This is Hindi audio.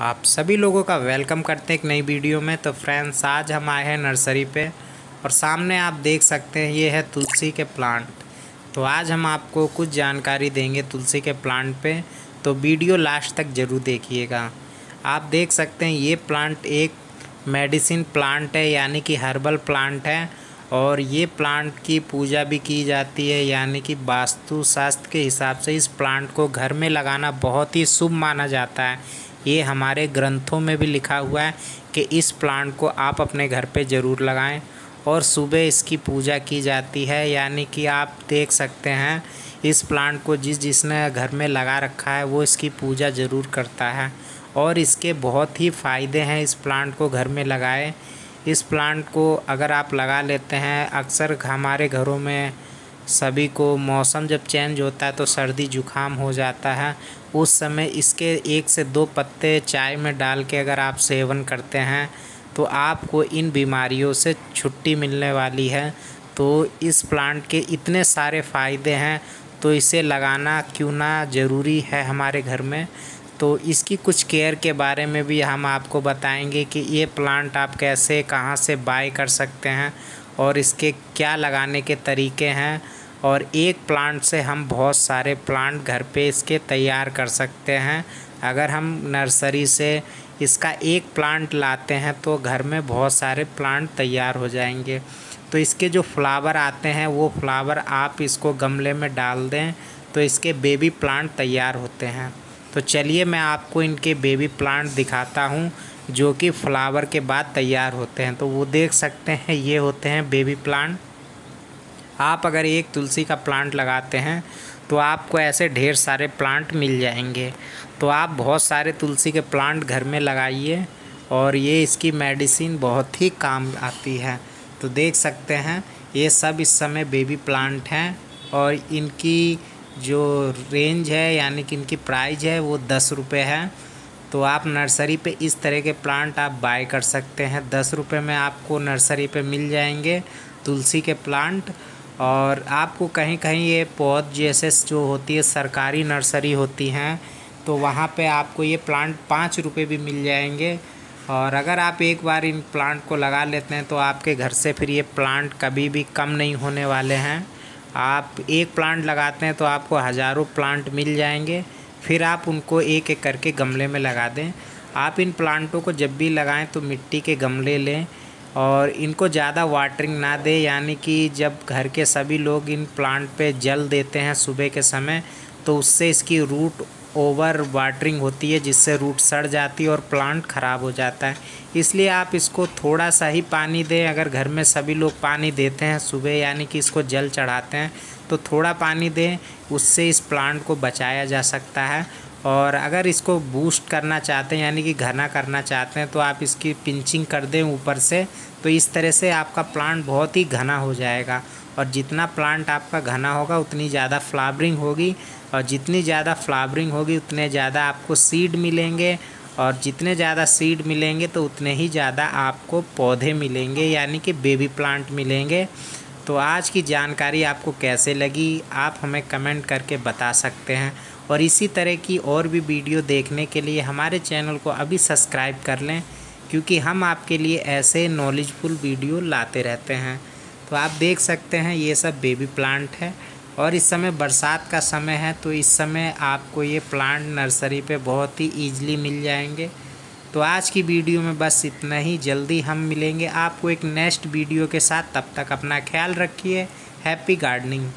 आप सभी लोगों का वेलकम करते हैं एक नई वीडियो में। तो फ्रेंड्स आज हम आए हैं नर्सरी पे और सामने आप देख सकते हैं ये है तुलसी के प्लांट। तो आज हम आपको कुछ जानकारी देंगे तुलसी के प्लांट पे, तो वीडियो लास्ट तक ज़रूर देखिएगा। आप देख सकते हैं ये प्लांट एक मेडिसिन प्लांट है, यानी कि हर्बल प्लांट है और ये प्लांट की पूजा भी की जाती है, यानी कि वास्तु शास्त्र के हिसाब से इस प्लांट को घर में लगाना बहुत ही शुभ माना जाता है। ये हमारे ग्रंथों में भी लिखा हुआ है कि इस प्लांट को आप अपने घर पे ज़रूर लगाएं और सुबह इसकी पूजा की जाती है। यानी कि आप देख सकते हैं इस प्लांट को जिसने घर में लगा रखा है वो इसकी पूजा ज़रूर करता है और इसके बहुत ही फ़ायदे हैं। इस प्लांट को घर में लगाएं। इस प्लांट को अगर आप लगा लेते हैं, अक्सर हमारे घरों में सभी को मौसम जब चेंज होता है तो सर्दी जुकाम हो जाता है, उस समय इसके 1 से 2 पत्ते चाय में डाल के अगर आप सेवन करते हैं तो आपको इन बीमारियों से छुट्टी मिलने वाली है। तो इस प्लांट के इतने सारे फ़ायदे हैं, तो इसे लगाना क्यों ना ज़रूरी है हमारे घर में। तो इसकी कुछ केयर के बारे में भी हम आपको बताएंगे कि ये प्लांट आप कैसे कहाँ से बाय कर सकते हैं और इसके क्या लगाने के तरीके हैं, और एक प्लांट से हम बहुत सारे प्लांट घर पे इसके तैयार कर सकते हैं। अगर हम नर्सरी से इसका एक प्लांट लाते हैं तो घर में बहुत सारे प्लांट तैयार हो जाएंगे। तो इसके जो फ्लावर आते हैं वो फ्लावर आप इसको गमले में डाल दें तो इसके बेबी प्लांट तैयार होते हैं। तो चलिए मैं आपको इनके बेबी प्लांट दिखाता हूँ जो कि फ्लावर के बाद तैयार होते हैं। तो वो देख सकते हैं ये होते हैं बेबी प्लांट। आप अगर एक तुलसी का प्लांट लगाते हैं तो आपको ऐसे ढेर सारे प्लांट मिल जाएंगे। तो आप बहुत सारे तुलसी के प्लांट घर में लगाइए और ये इसकी मेडिसिन बहुत ही काम आती है। तो देख सकते हैं ये सब इस समय बेबी प्लांट हैं और इनकी जो रेंज है यानी कि इनकी प्राइस है वो 10 रुपये है। तो आप नर्सरी पे इस तरह के प्लांट आप बाय कर सकते हैं। 10 रुपये में आपको नर्सरी पे मिल जाएंगे तुलसी के प्लांट। और आपको कहीं कहीं ये पौध जैसे जो होती है सरकारी नर्सरी होती हैं तो वहाँ पे आपको ये प्लांट 5 रुपये भी मिल जाएंगे। और अगर आप एक बार इन प्लांट को लगा लेते हैं तो आपके घर से फिर ये प्लांट कभी भी कम नहीं होने वाले हैं। आप एक प्लांट लगाते हैं तो आपको हज़ारों प्लांट मिल जाएंगे, फिर आप उनको एक एक करके गमले में लगा दें। आप इन प्लांटों को जब भी लगाएं तो मिट्टी के गमले लें और इनको ज़्यादा वाटरिंग ना दें। यानी कि जब घर के सभी लोग इन प्लांट पे जल देते हैं सुबह के समय तो उससे इसकी रूट ओवर वाटरिंग होती है, जिससे रूट सड़ जाती है और प्लांट ख़राब हो जाता है। इसलिए आप इसको थोड़ा सा ही पानी दें। अगर घर में सभी लोग पानी देते हैं सुबह, यानी कि इसको जल चढ़ाते हैं, तो थोड़ा पानी दें, उससे इस प्लांट को बचाया जा सकता है। और अगर इसको बूस्ट करना चाहते हैं यानी कि घना करना चाहते हैं तो आप इसकी पिंचिंग कर दें ऊपर से, तो इस तरह से आपका प्लांट बहुत ही घना हो जाएगा। और जितना प्लांट आपका घना होगा उतनी ज़्यादा फ्लावरिंग होगी, और जितनी ज़्यादा फ्लावरिंग होगी उतने ज़्यादा आपको सीड मिलेंगे, और जितने ज़्यादा सीड मिलेंगे तो उतने ही ज़्यादा आपको पौधे मिलेंगे यानी कि बेबी प्लांट मिलेंगे। तो आज की जानकारी आपको कैसे लगी आप हमें कमेंट करके बता सकते हैं, और इसी तरह की और भी वीडियो देखने के लिए हमारे चैनल को अभी सब्सक्राइब कर लें, क्योंकि हम आपके लिए ऐसे नॉलेजफुल वीडियो लाते रहते हैं। तो आप देख सकते हैं ये सब बेबी प्लांट है और इस समय बरसात का समय है, तो इस समय आपको ये प्लांट नर्सरी पे बहुत ही ईजिली मिल जाएंगे। तो आज की वीडियो में बस इतना ही। जल्दी हम मिलेंगे आपको एक नेक्स्ट वीडियो के साथ। तब तक अपना ख्याल रखिए। Happy gardening.